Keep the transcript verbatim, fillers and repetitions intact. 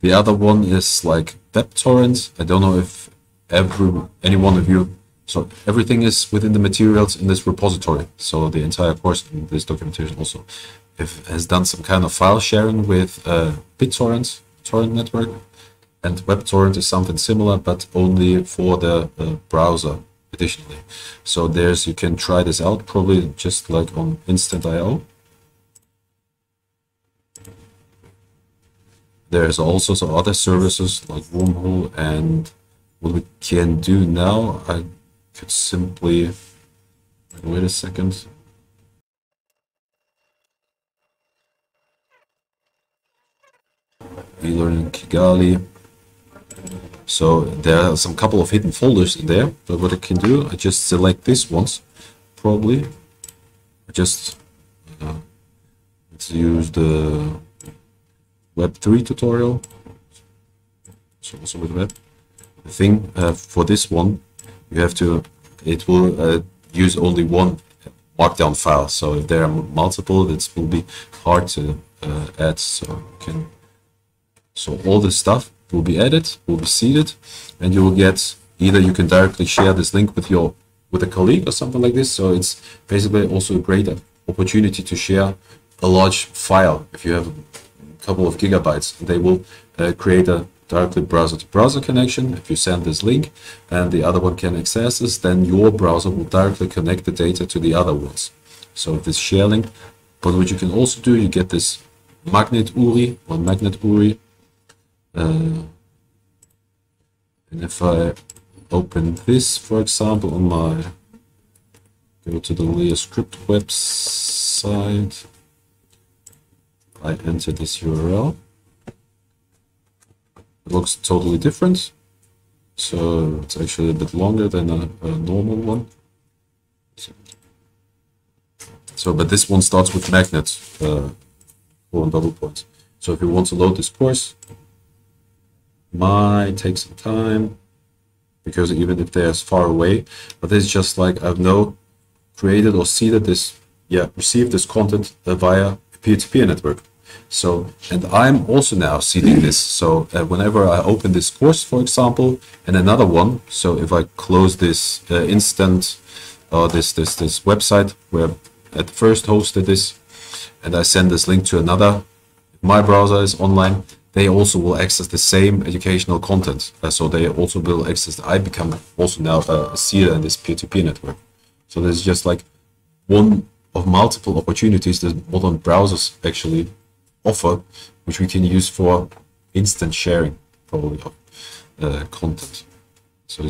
The other one is like WebTorrent. I don't know if every any one of you. So everything is within the materials in this repository. So the entire course and this documentation also if has done some kind of file sharing with uh, BitTorrent, torrent network, and WebTorrent is something similar, but only for the uh, browser additionally. So there's, you can try this out probably just like on Instant dot i o. There's also some other services like Wohoo, and what we can do now, I could simply wait a second. E-learning Kigali. So there are some couple of hidden folders in there, but what I can do, I just select these ones. Probably, I just uh, let's use the Web three tutorial. So also with web. The thing uh, for this one, you have to, it will uh, use only one markdown file. So if there are multiple, that will be hard to uh, add. So you can, so all this stuff will be added, will be seeded, and you will get, either you can directly share this link with your with a colleague or something like this. So it's basically also a great opportunity to share a large file if you have a couple of gigabytes. They will uh, create a directly browser-to-browser connection. If you send this link and the other one can access this, then your browser will directly connect the data to the other ones. So this share link. But what you can also do, you get this magnet U R I or magnet U R I. Uh, and if I open this, for example, on my, go to the LiaScript website, I enter this U R L. Looks totally different, so it's actually a bit longer than a, a normal one. So, but this one starts with magnet uh, colon double points. So if you want to load this course, might take some time, because even if they're far away, but this is just like I've now created or seeded this, yeah, received this content via peer-to-peer network. So, and I'm also now seeding this. So uh, whenever I open this course, for example, and another one, so if I close this uh, instant, or uh, this this this website where I at first hosted this, and I send this link to another, my browser is online, they also will access the same educational content. Uh, so they also will access, I become also now a seeder in this peer-to-peer network. So there's just like one of multiple opportunities that modern browsers actually offer, which we can use for instant sharing, probably, of uh, content. So